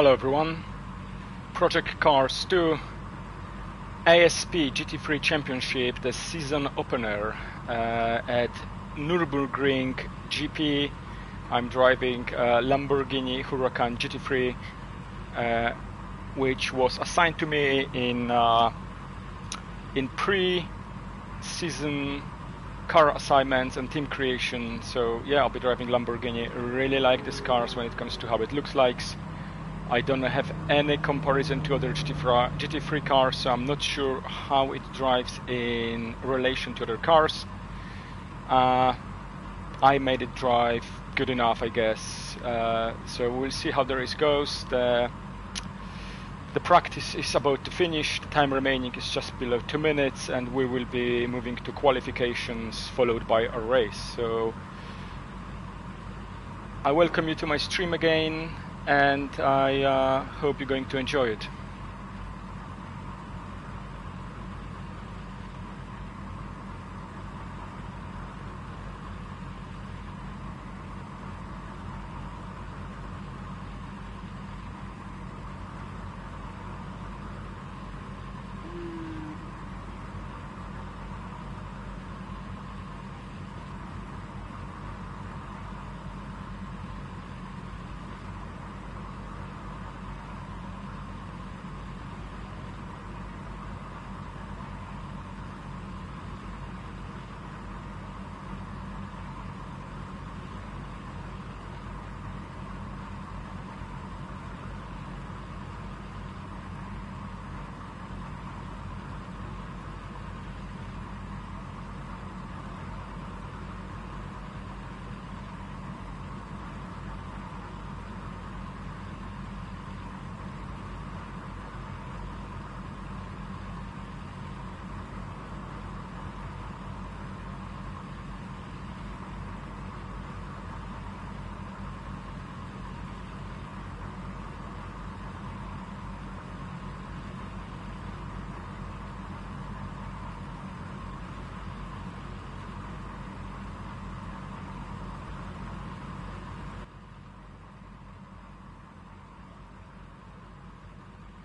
Hello everyone, Project Cars 2 ASP GT3 Championship, the season opener at Nürburgring GP. I'm driving Lamborghini Huracan GT3, which was assigned to me in pre-season car assignments and team creation. So yeah, I'll be driving Lamborghini. Really like these cars when it comes to how it looks like. I don't have any comparison to other GT3 cars, so I'm not sure how it drives in relation to other cars. I made it drive good enough, I guess. So we'll see how the race goes. The practice is about to finish, the time remaining is just below 2 minutes, and we will be moving to qualifications followed by a race. So I welcome you to my stream again, and I hope you're going to enjoy it.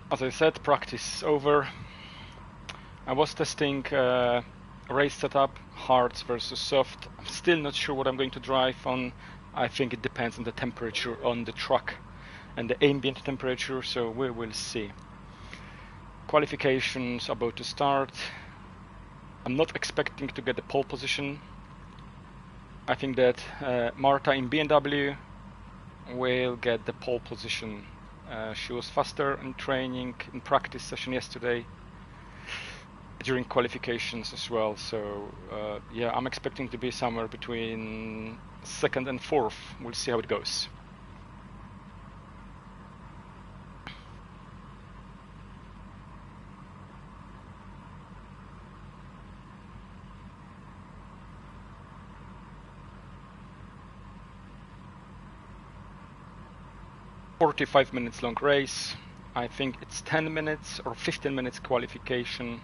As I said, practice over. I was testing race setup, hards versus soft. I'm still not sure what I'm going to drive on. I think it depends on the temperature on the track and the ambient temperature, so we will see. Qualifications about to start. I'm not expecting to get the pole position. I think that Marta in BMW will get the pole position. She was faster in training, in practice session yesterday, during qualifications as well. So yeah, I'm expecting to be somewhere between 2nd and 4th. We'll see how it goes. Minutes long race. I think it's 10 minutes or 15 minutes qualification.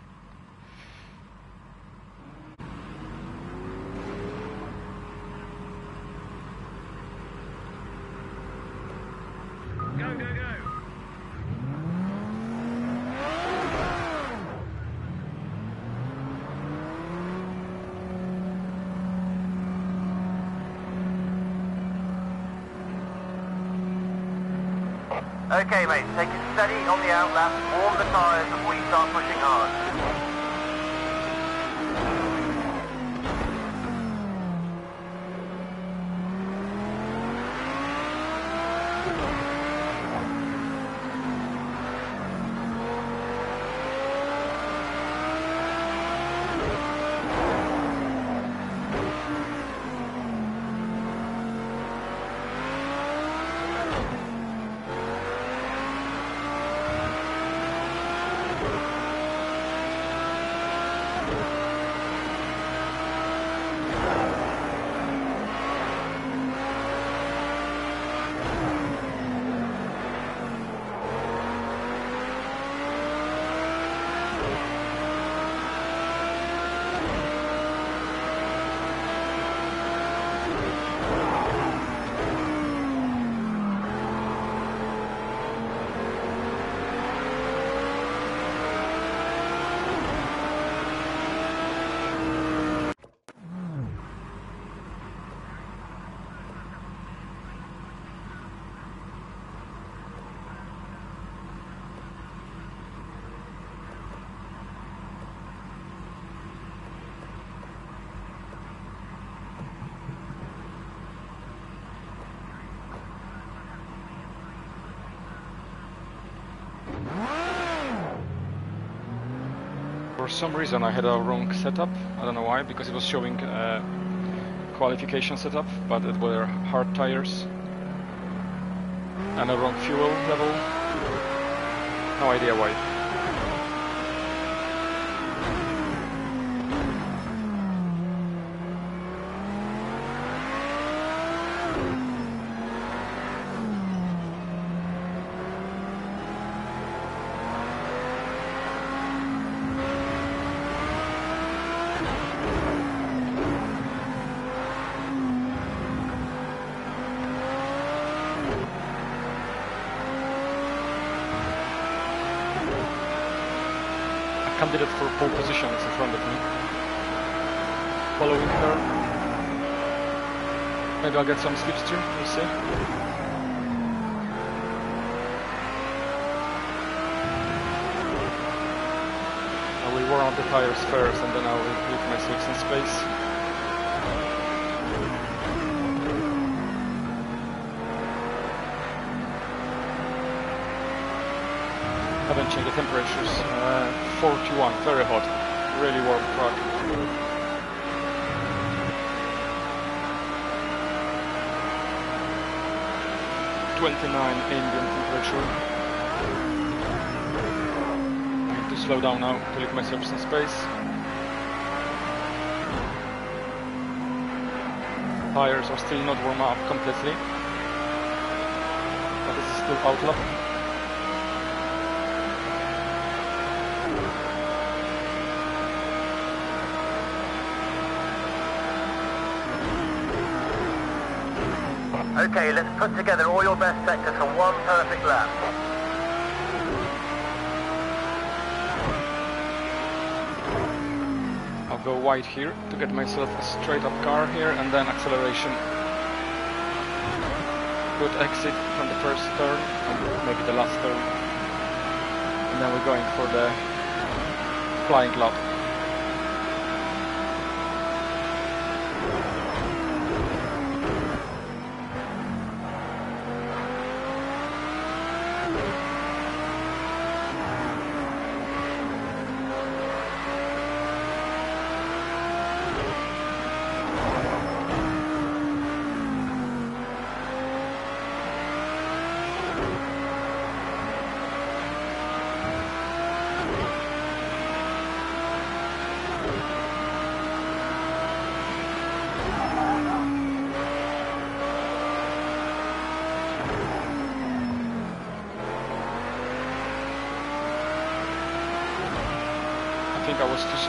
Go, go, go. Okay mate, take it steady on the outlap, warm the tyres and we start pushing hard. some reason I had a wrong setup. I don't know why, because it was showing qualification setup, but it were hard tires and a wrong fuel level. No idea why. Candidate for pole position is in front of me. Following her. Maybe I'll get some slipstream, we'll see. I will warm up the tires first and then I will give myself some space. The temperatures 41, very hot, really warm truck. Mm-hmm. 29 ambient temperature. I need to slow down now to leave myself some space. Tires are still not warm up completely, but this is still outlap. Okay, let's put together all your best sectors for one perfect lap. I'll go wide here to get myself a straight up car here and then acceleration. Good exit from the first turn and maybe the last turn. And then we're going for the flying lap.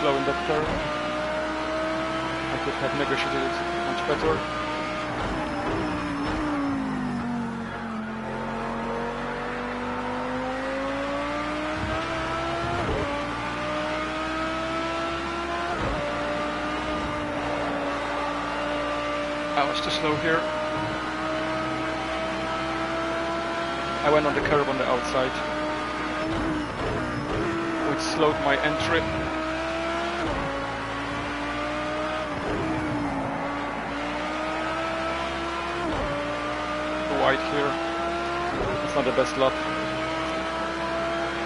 Slow in that turn. I could have negotiated it much better. I was too slow here. I went on the curb on the outside, which slowed my entry. Here. It's not the best lap.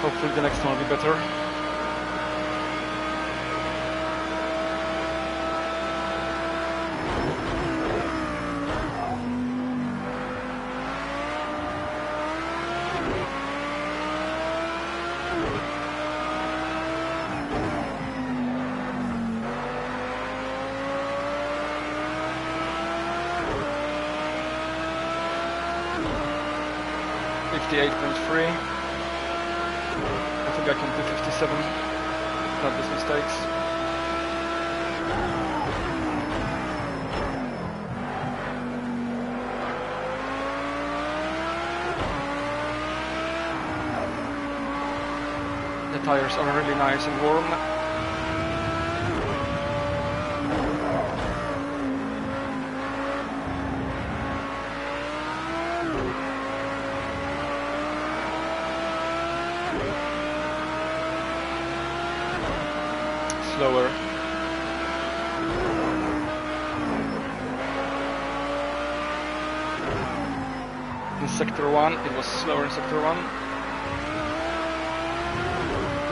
Hopefully the next one will be better. Tires are really nice and warm. Slower. In sector 1, it was slower in sector 1.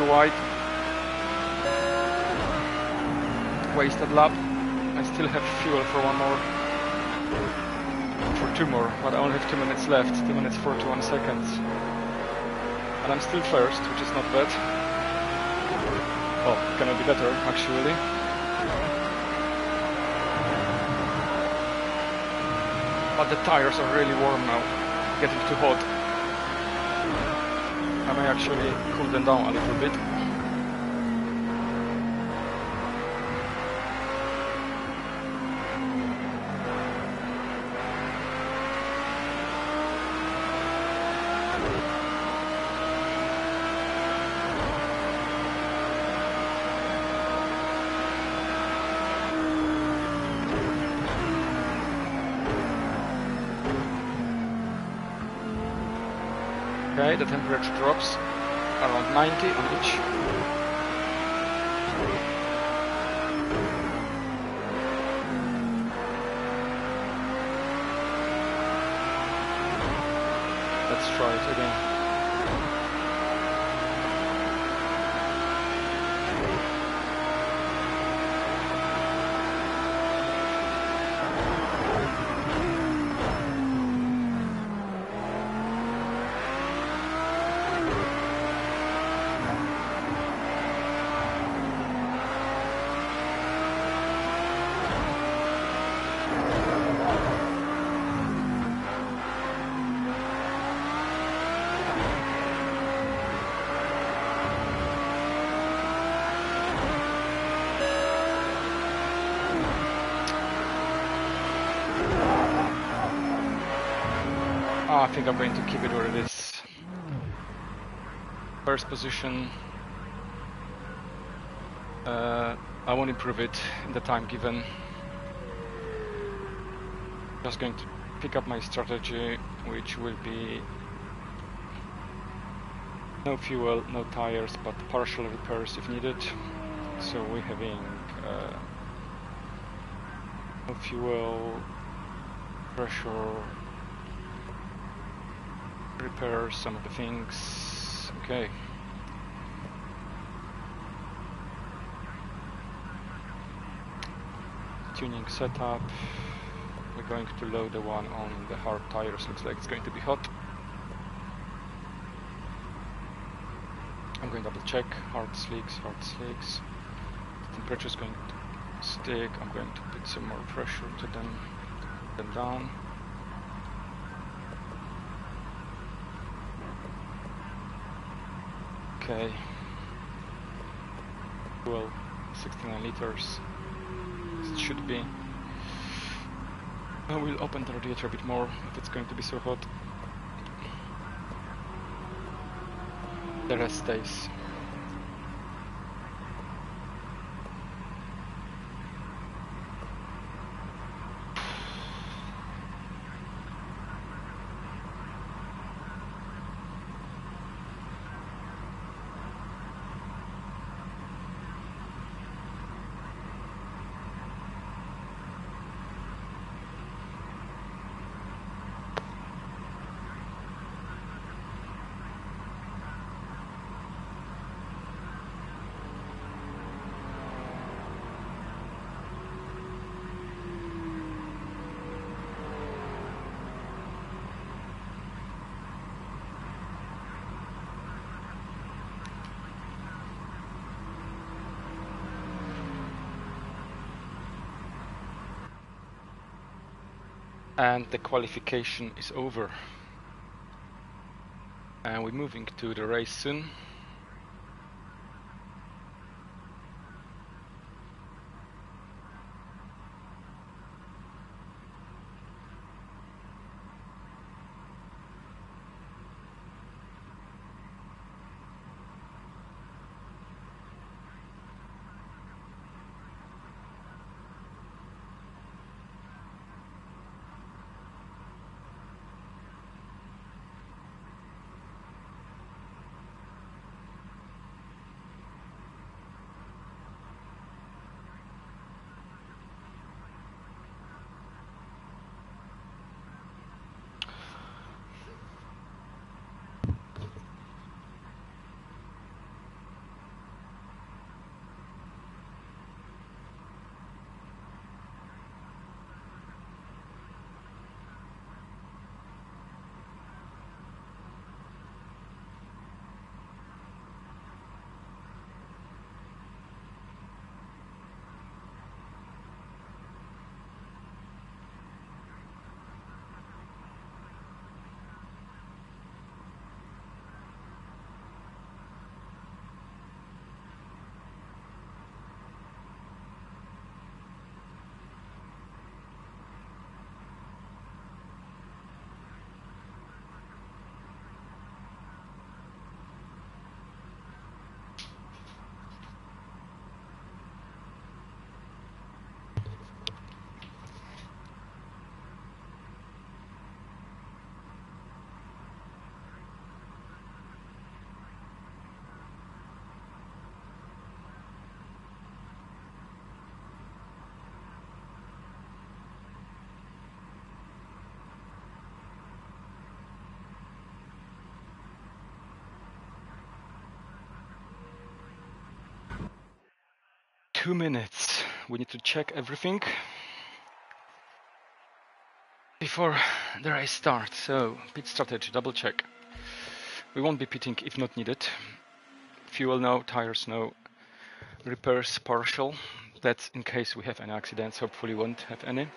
White. wasted lap. I still have fuel for one more, for two more, but I only have 2 minutes left, 2 minutes 41 seconds. And I'm still first, which is not bad. Well, it cannot be better, actually. But the tires are really warm now, getting too hot. I may actually cool them down a little bit. The temperature drops around 90 on each. Let's try it again. I think I'm going to keep it where it is. First position. I won't improve it in the time given. Just going to pick up my strategy, which will be no fuel, no tires, but partial repairs if needed. So we're having no fuel, pressure, repair some of the things. Okay. Tuning setup. We're going to load the one on the hard tires. Looks like it's going to be hot. I'm going to double check. Hard slicks, hard slicks. The temperature is going to stick. I'm going to put some more pressure to them down. Okay, well, 69 liters, it should be. I will open the radiator a bit more if it's going to be so hot. The rest stays. And the qualification is over. And we're moving to the race soon. 2 minutes. We need to check everything before the race starts. So pit strategy, double check. We won't be pitting if not needed. Fuel no, tires no, repairs partial. That's in case we have any accidents, hopefully won't have any.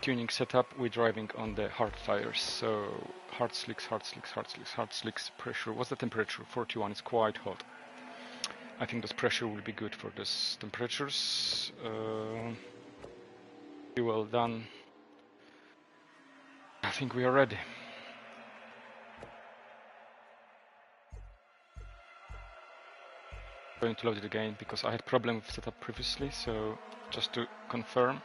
Tuning setup, we're driving on the hard tires, so hard slicks, hard slicks, hard slicks, hard slicks. Pressure, what's the temperature? 41, is quite hot. I think this pressure will be good for this temperatures. Well done. I think we are ready. I'm going to load it again because I had problem with setup previously, so just to confirm.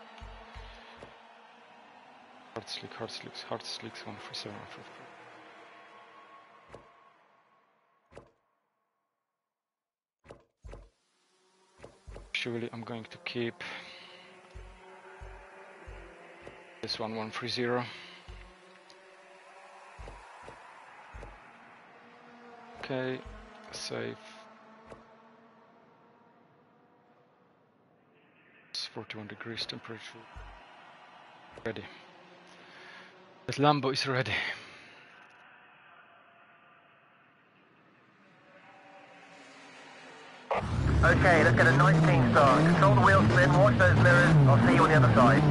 Hard slick, hard slicks, hard slicks, 147, 154. Surely I'm going to keep this 1130. Okay, save. It's 41 degrees temperature. Ready. That Lambo is ready. Okay, let's get a nice clean start. Control the wheel spin, watch those mirrors, I'll see you on the other side.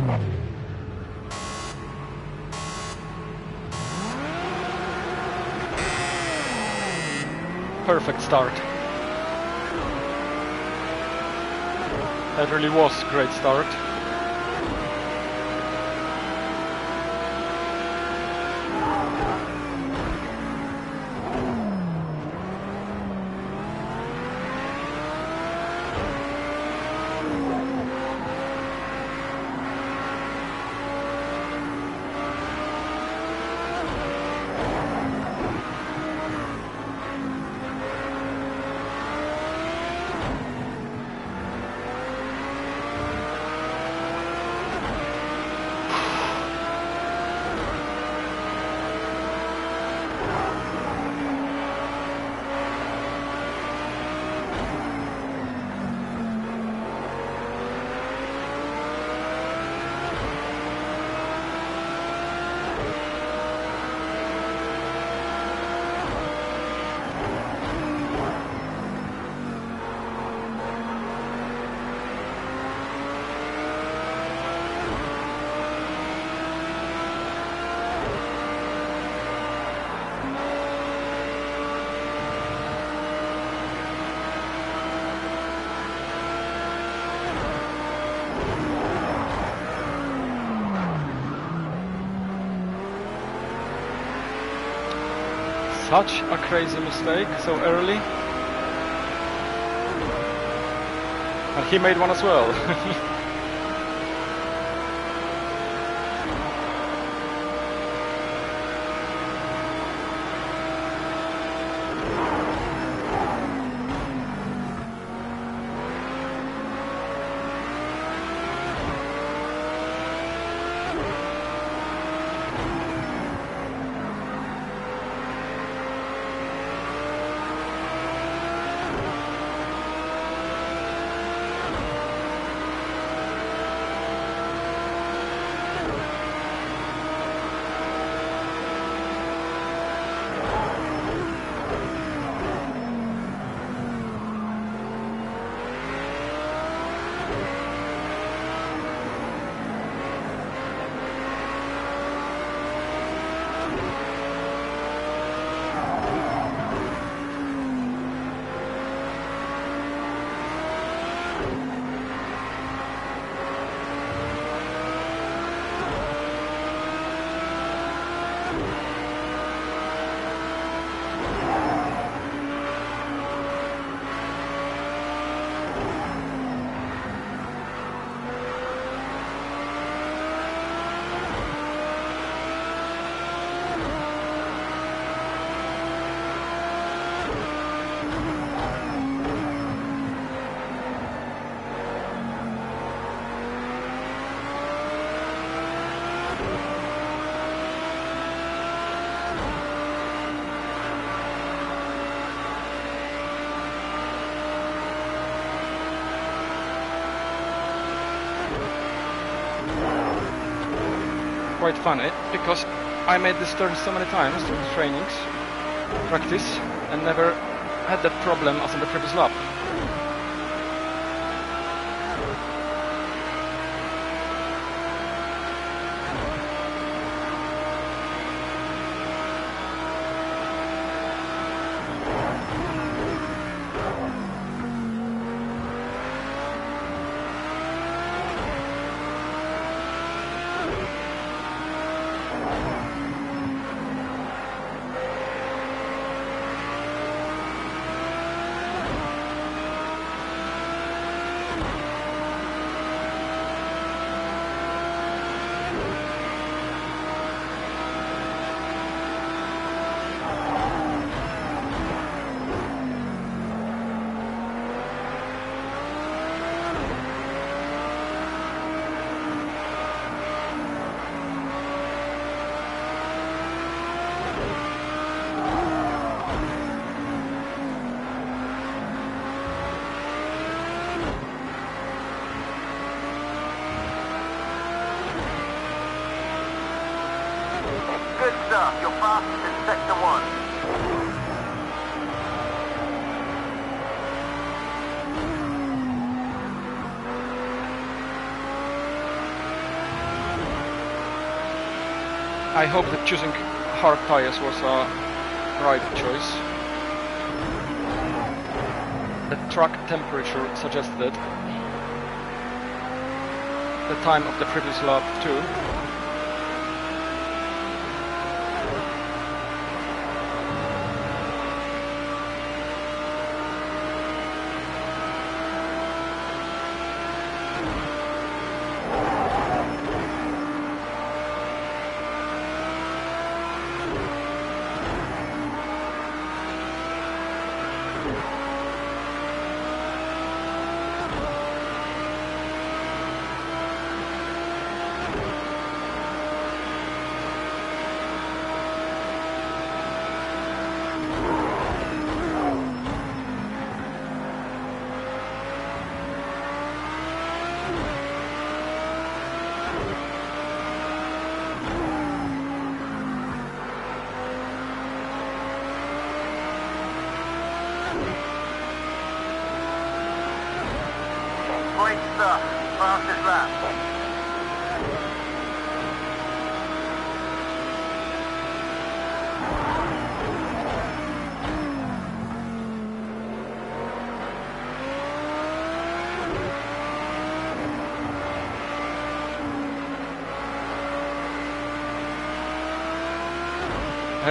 Perfect start. That really was a great start. Such a crazy mistake so early, and he made one as well. quite funny because I made this turn so many times during the trainings, practice, and never had that problem as on the previous lap. You're fast in sector 1. I hope that choosing hard tires was a right choice. The track temperature suggested the time of the previous lap too.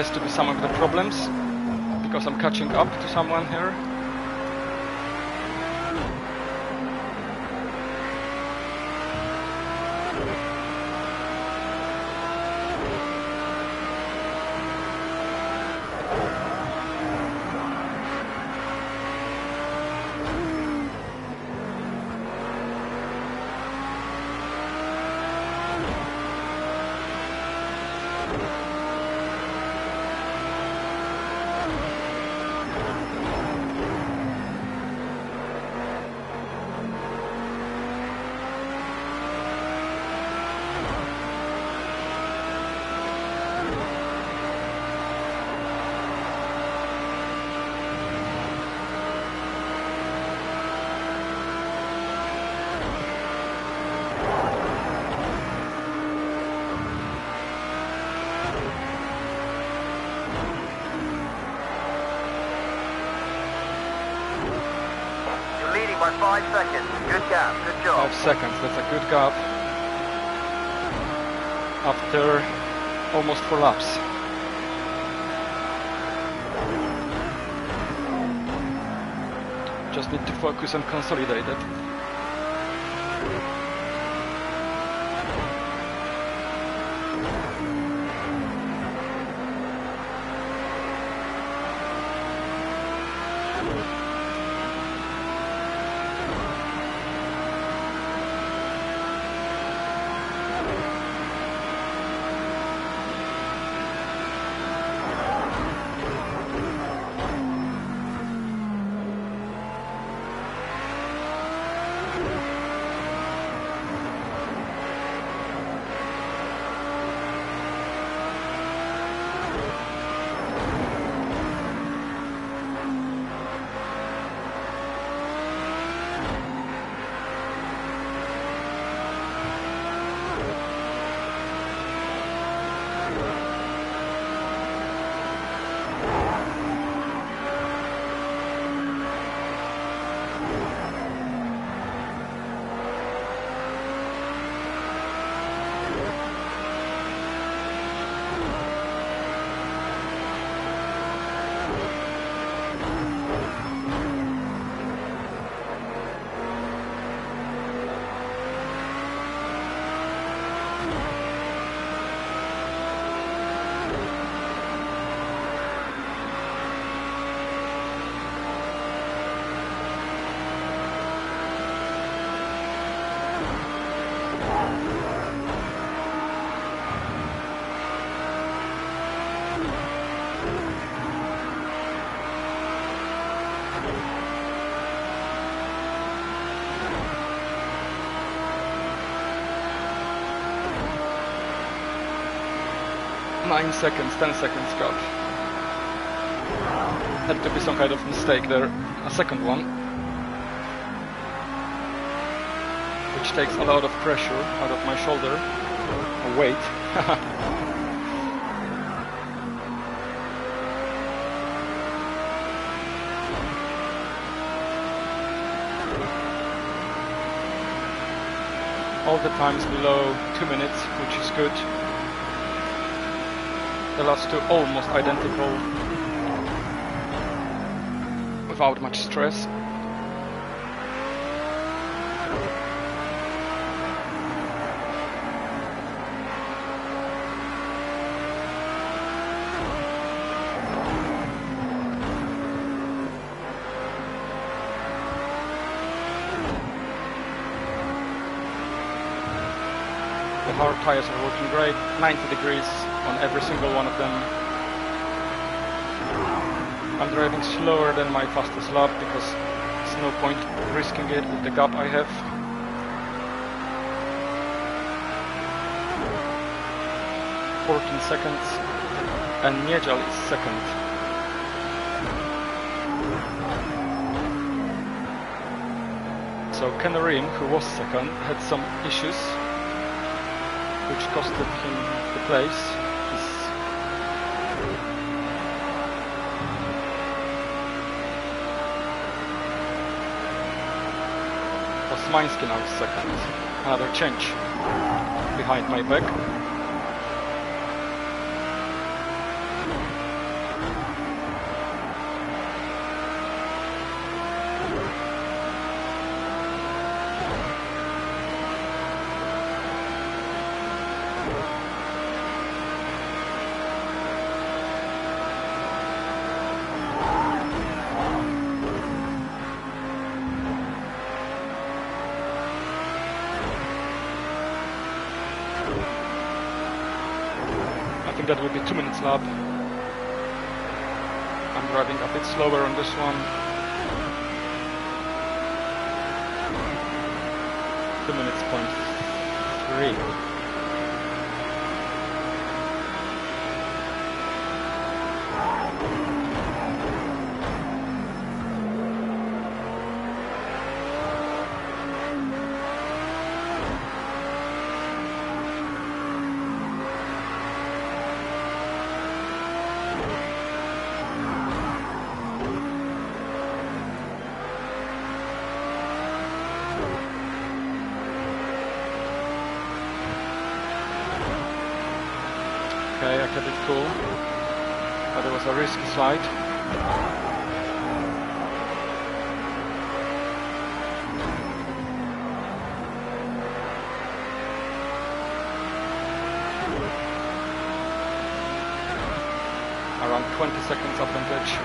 Has to be some of the problems because I'm catching up to someone here. By 5 seconds, good gap, good job. 5 seconds, that's a good gap. After almost 4 laps. Just need to focus and consolidate it. 9 seconds, 10 seconds gone. Had to be some kind of mistake there, a second one, which takes a lot of pressure out of my shoulder, or weight. All the times below 2 minutes, which is good. The last two almost identical, without much stress. Hard tires are working great, 90 degrees on every single one of them. I'm driving slower than my fastest lap because there's no point risking it with the gap I have. It's 14 seconds and Niedziel is second. So Kenorim, who was second, had some issues, which costed him the place. Osmański now is second. Another change behind my back. That would be 2 minutes lap. I'm driving a bit slower on this one. 2 minutes point 3. I kept it cool, but it was a risky slide. Around 20 seconds advantage.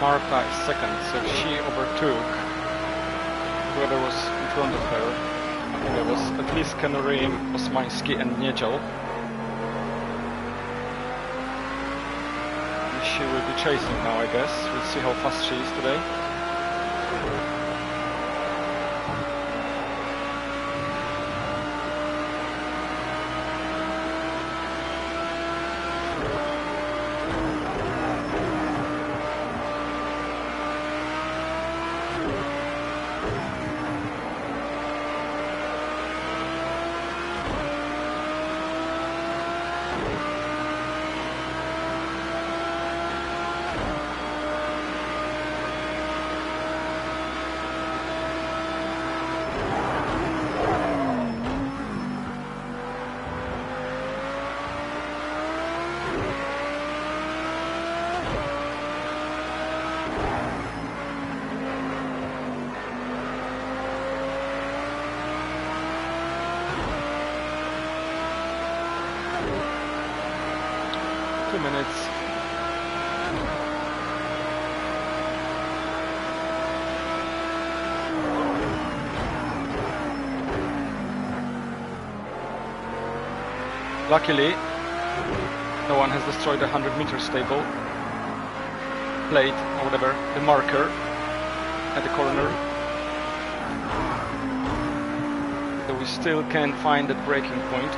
Marta is second, so she overtook whoever was in front of her. I think it was at least Kenorim, Osmański and Niedziel. And she will be chasing now, I guess. We'll see how fast she is today. Luckily, no one has destroyed the 100-meter stable, plate, or whatever, the marker at the corner. So we still can't find that breaking point.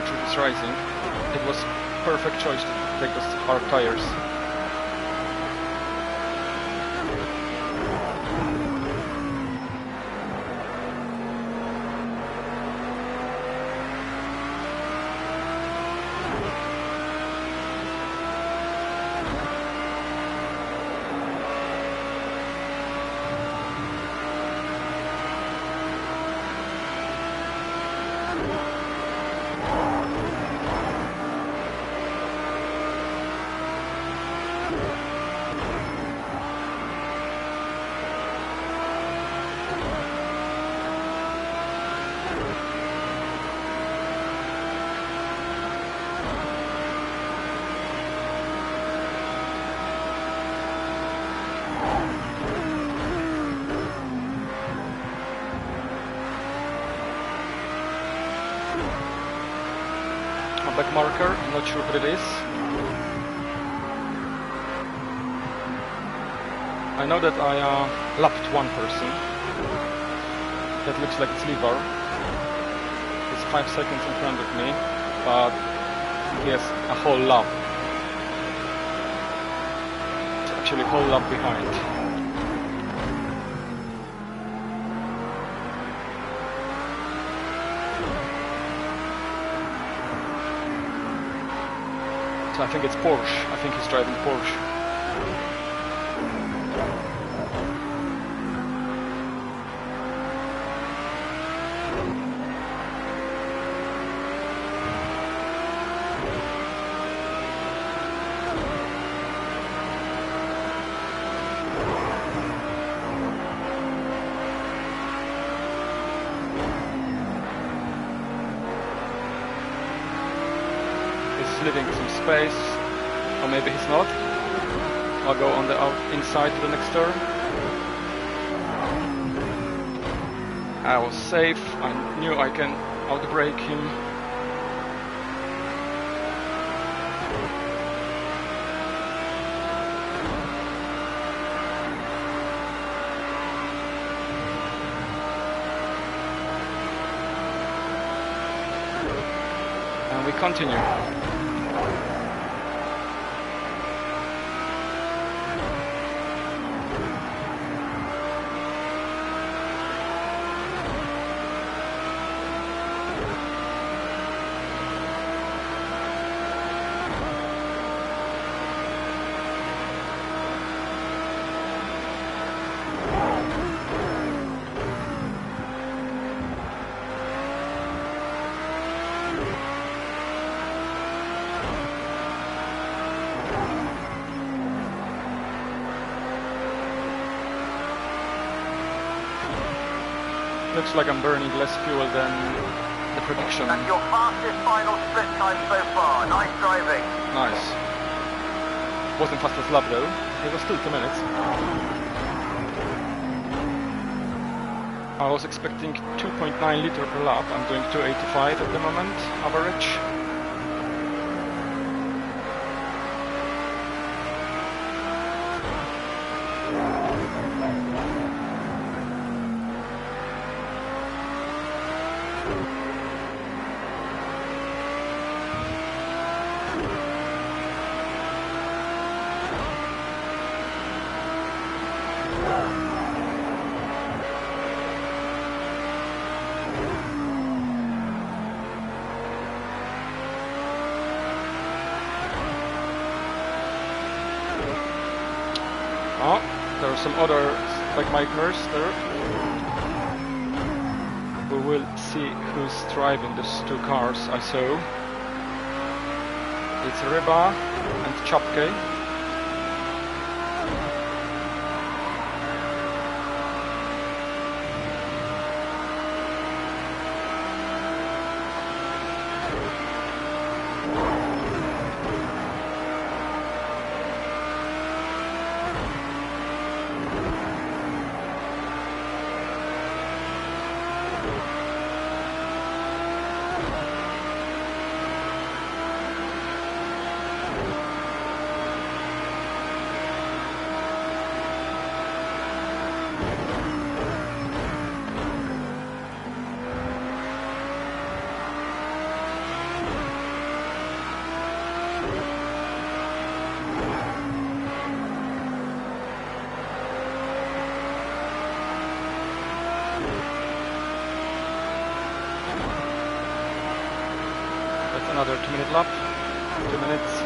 Is rising. It was perfect choice to take those hard tires. Marker, I'm not sure what it is. I know that I lapped one person. That looks like it's Liver. He's 5 seconds in front of me, but he has a whole lap. It's actually a whole lap behind. I think it's Porsche. I think he's driving Porsche. He's leaving some space, or maybe he's not. I'll go on the inside to the next turn. I was safe, I knew I can outbrake him. And we continue. looks like I'm burning less fuel than the prediction. That's your fastest final split time so far. Nice driving. Nice. Wasn't fastest lap though. It was still 2 minutes. I was expecting 2.9 liter per lap. I'm doing 2.85 at the moment, average. Some other like Mike Mercer. We will see who's driving these two cars I saw. It's Reba and Czapke. Another 2 minute lap, 2 minutes.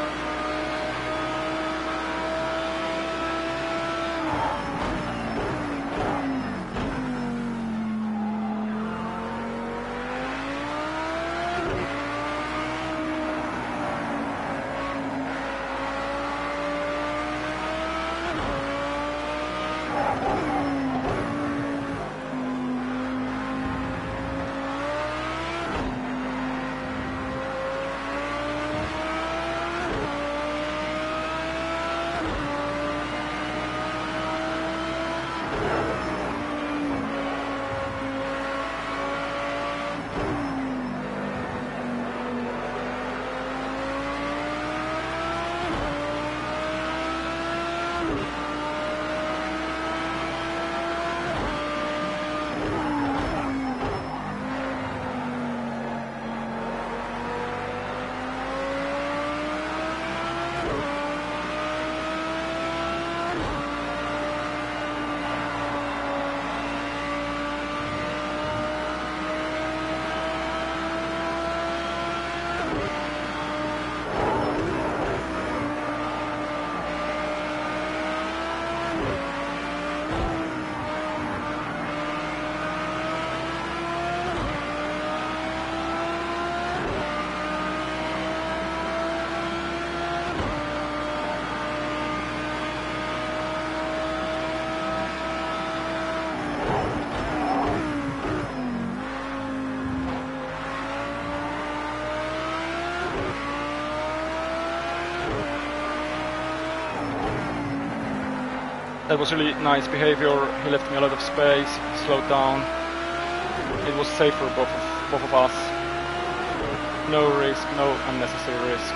That was really nice behavior. He left me a lot of space, slowed down. It was safe for both of us. No risk, no unnecessary risk.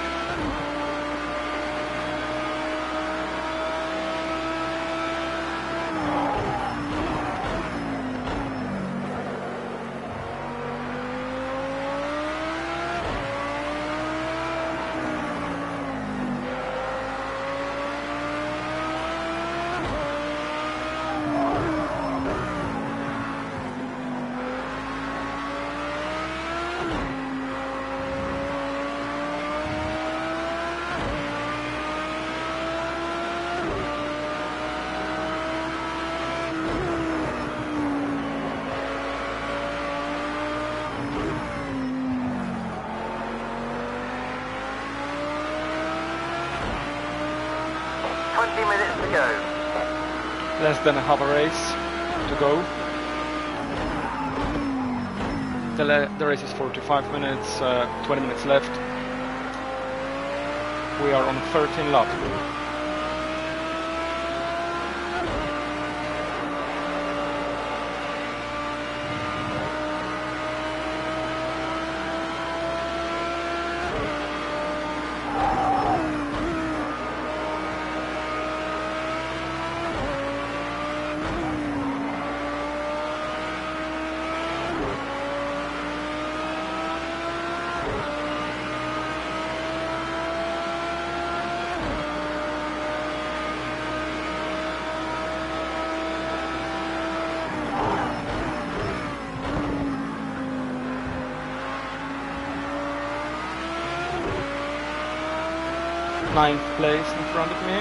Less than half a race to go. the race is 45 minutes, 20 minutes left. We are on 13 laps. Ninth place in front of me,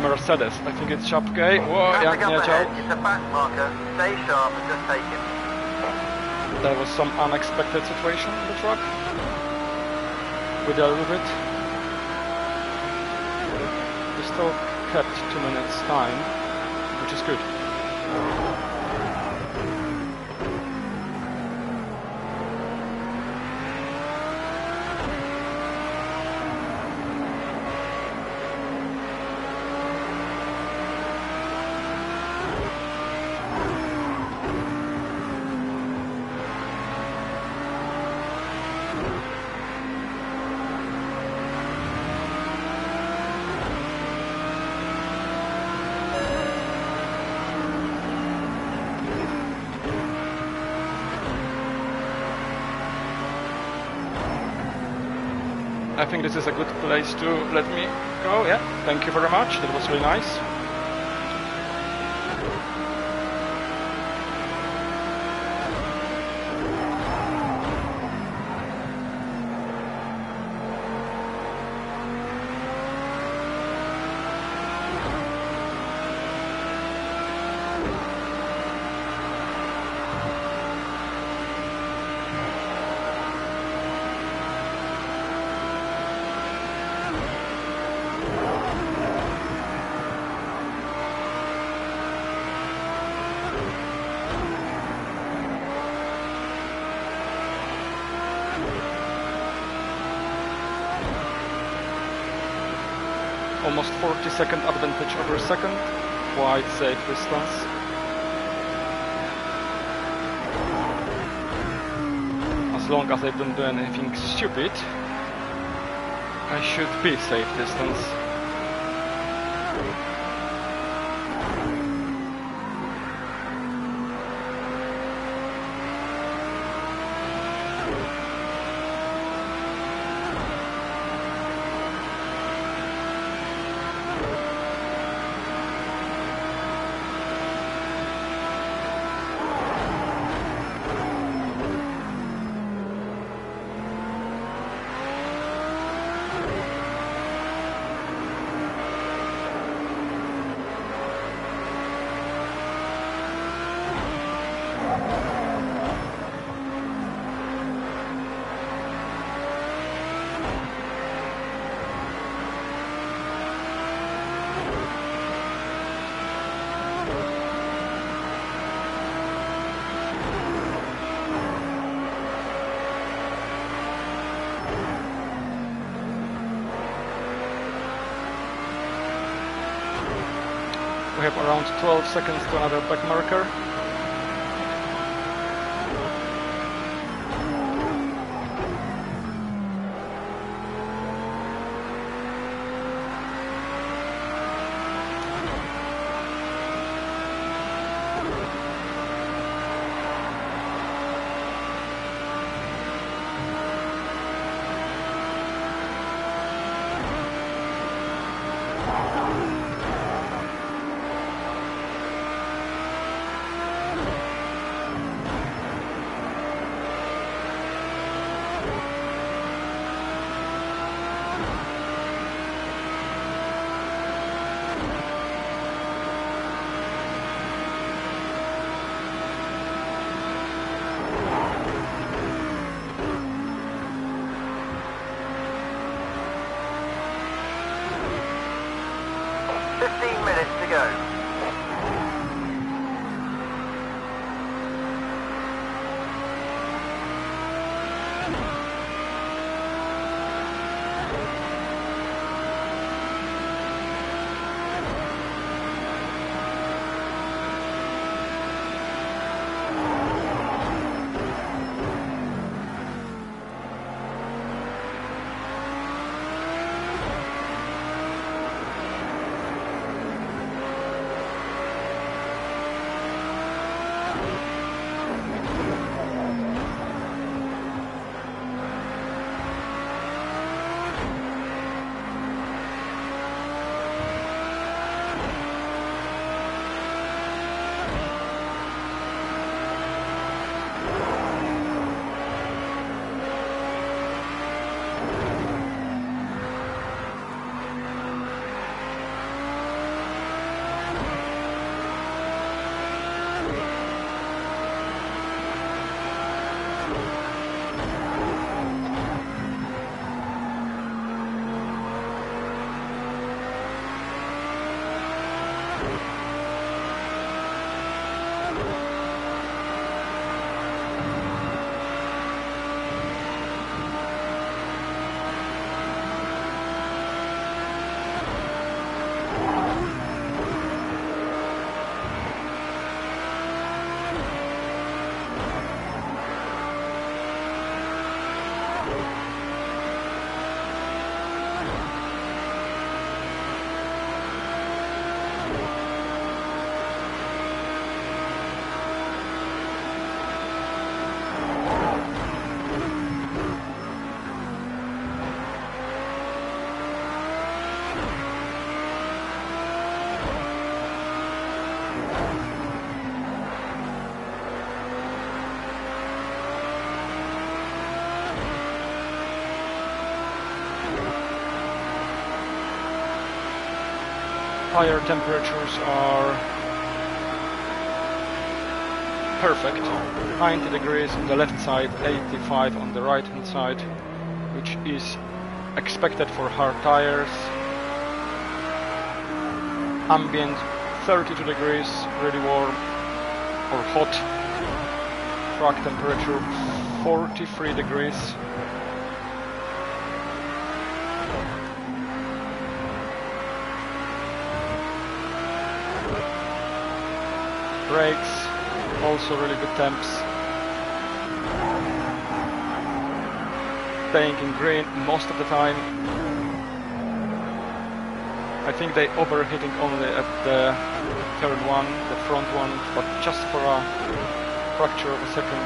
Mercedes, I think it's Czapke. Whoa, jak Niedziel. It's a back marker, stay sharp and just take it. There was some unexpected situation in the truck. We dealt with it. We still kept 2 minutes time, which is good. I think this is a good place to let me go, yeah? Thank you very much, that was really nice. Almost 40-second advantage over second, quite safe distance. As long as I don't do anything stupid, I should be safe distance. We have around 12 seconds to another back marker. tire temperatures are perfect, 90 degrees on the left side, 85 on the right hand side, which is expected for hard tires. Ambient 32 degrees, really warm or hot. Track temperature 43 degrees. Brakes, also really good temps. Staying in green most of the time. I think they overheating only at the third one, the front one, but just for a fraction of a second.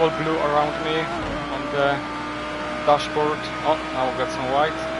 All blue around me on the dashboard. Oh, now we've got some white.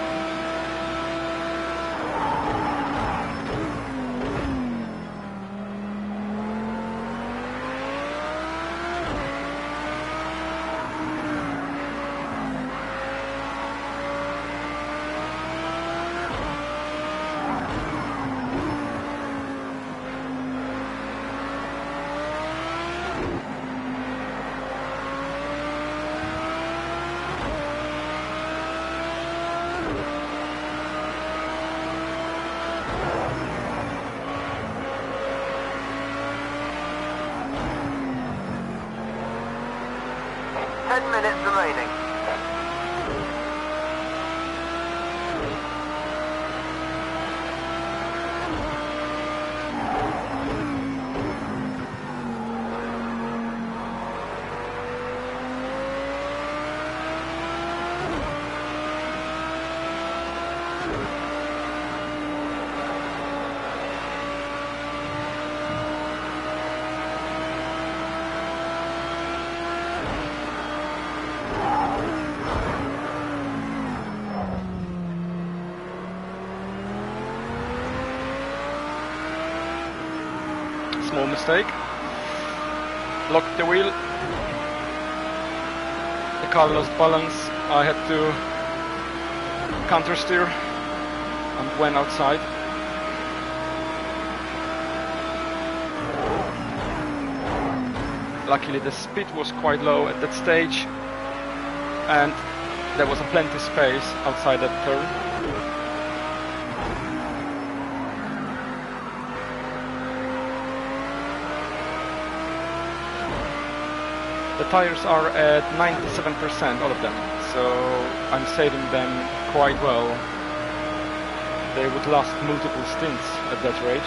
Small mistake. Lock the wheel. The car lost balance. I had to counter steer and went outside. Luckily the speed was quite low at that stage and there was a plenty of space outside that turn. The tires are at 97%, all of them, so I'm saving them quite well. They would last multiple stints at that rate.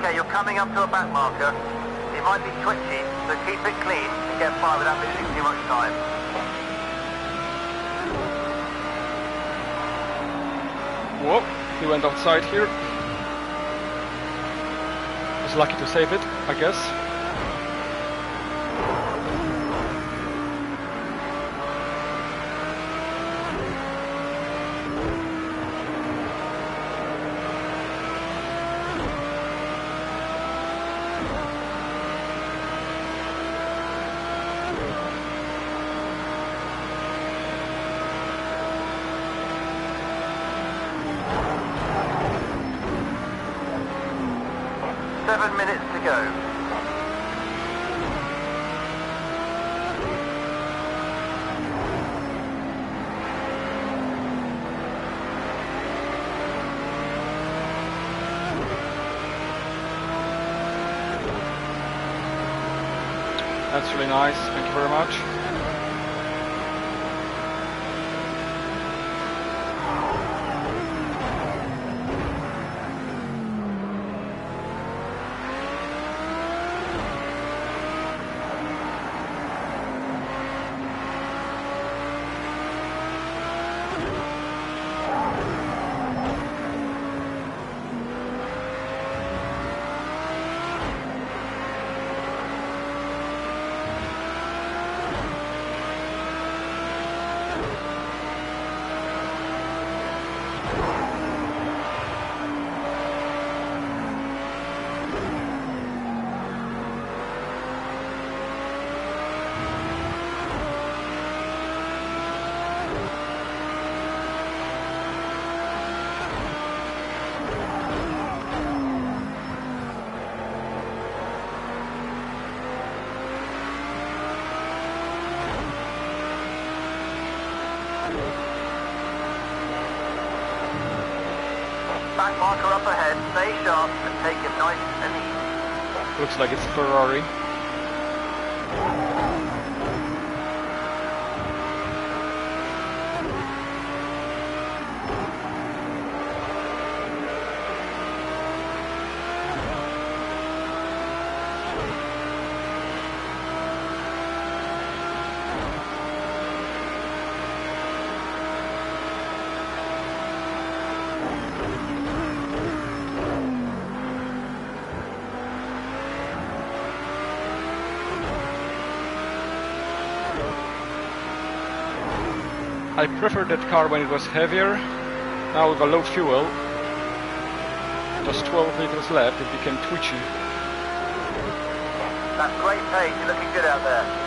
Okay, you're coming up to a back marker. It might be twitchy, so keep it clean and get by without losing too much time. Whoa, he went outside here. Was lucky to save it, I guess. That's really nice, thank you very much. Marker up ahead, stay sharp and take it nice and easy. Looks like it's Ferrari. I preferred that car when it was heavier. Now with a low fuel, just 12 liters left, it became twitchy. That's great pace, you're looking good out there.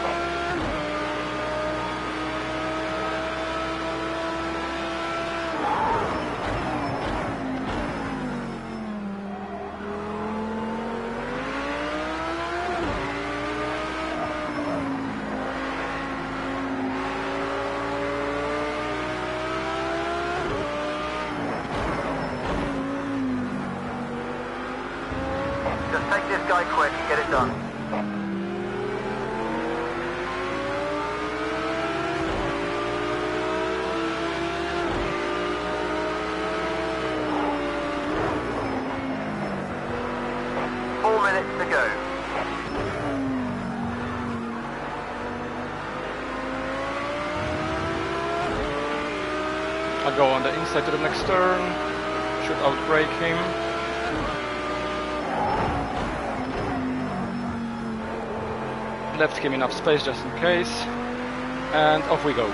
Side to the next turn, should outbrake him. Left him enough space just in case, and off we go.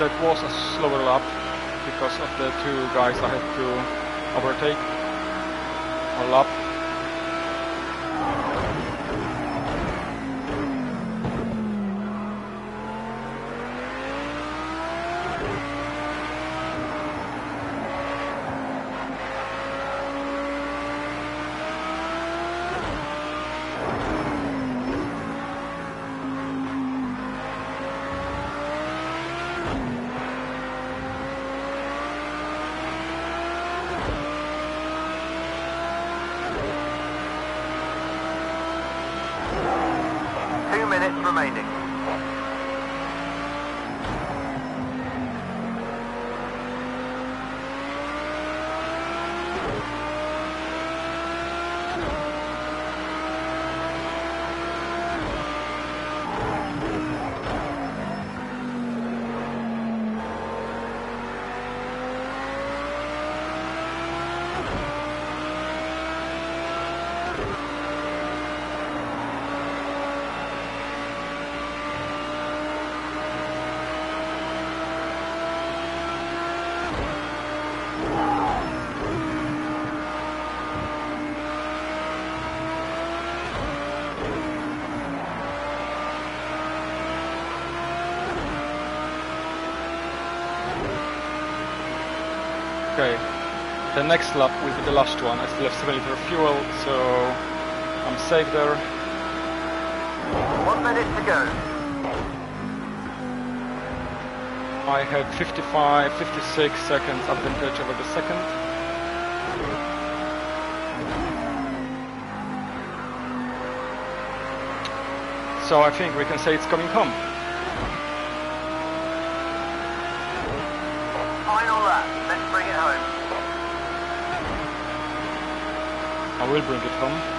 that was a slower lap because of the two guys I had to overtake a lap. The next lap will be the last one. I still have 7 liters of fuel, so I'm safe there. 1 minute to go. I have 55, 56 seconds advantage over the second. So I think we can say it's coming home. I will bring it home.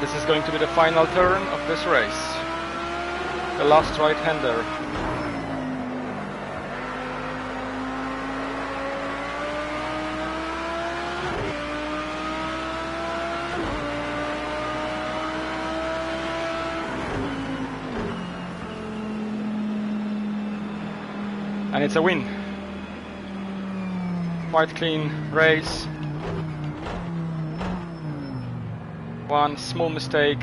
This is going to be the final turn of this race. The last right-hander. And it's a win. Quite clean race. One small mistake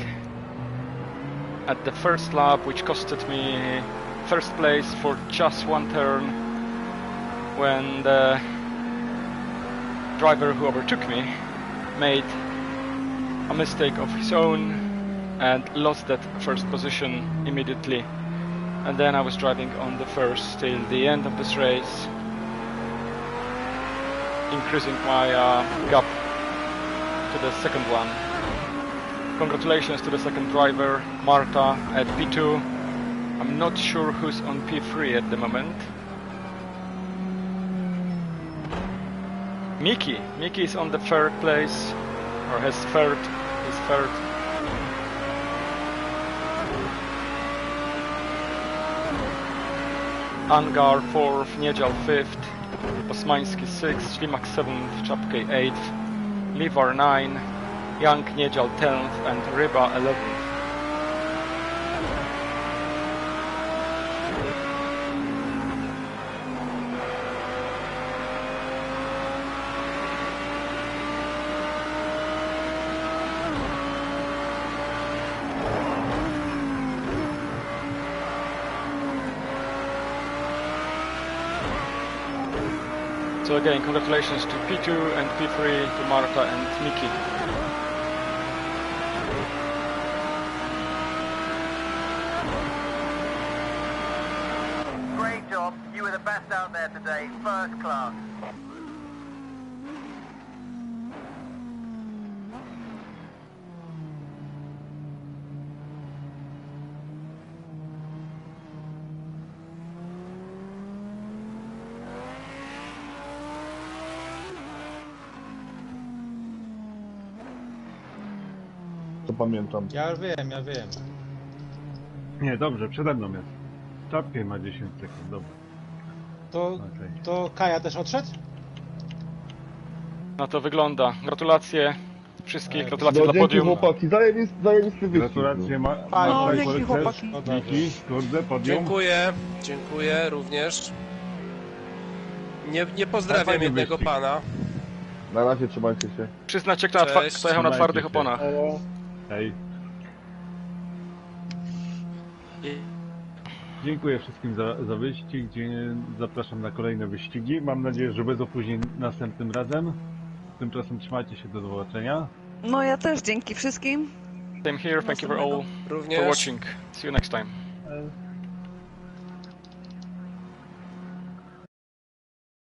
at the first lap, which costed me first place for just one turn, when the driver who overtook me made a mistake of his own and lost that first position immediately. And then I was driving on the first till the end of this race, increasing my gap to the second one. Congratulations to the second driver, Marta, at P2. I'm not sure who's on P3 at the moment. Miki is on the third place. or his third. Angar 4th, Niedziel 5th, Posmański 6th, Ślimak 7th, Czapke 8th, Liver 9th, Young Niedziel 10th and Reba 11th. So again, congratulations to P2 and P3, to Marta and Miki. Great job, you were the best out there today, first class. Pamiętam. Ja wiem. Nie, dobrze, przede mną jest. Czapkę ma 10 sekund, dobra. To, okay. To Kaja też odszedł? No to wygląda. Gratulacje wszystkich, gratulacje dla podium. Chłopaki, zajebisty wyścig. Gratulacje chłopaki. Kurde, podium. Dziękuję również. Nie pozdrawiam jednego wyścig. Pana. Na razie, trzymajcie się. Przyznacie, kto jechał na twardych oponach. Hej. Dziękuję wszystkim za wyścig. Zapraszam na kolejne wyścigi. Mam nadzieję, że bez opóźnień następnym razem. Tymczasem trzymajcie się, do zobaczenia. No ja też, dzięki wszystkim. Same here, thank you for all for watching. See you next time.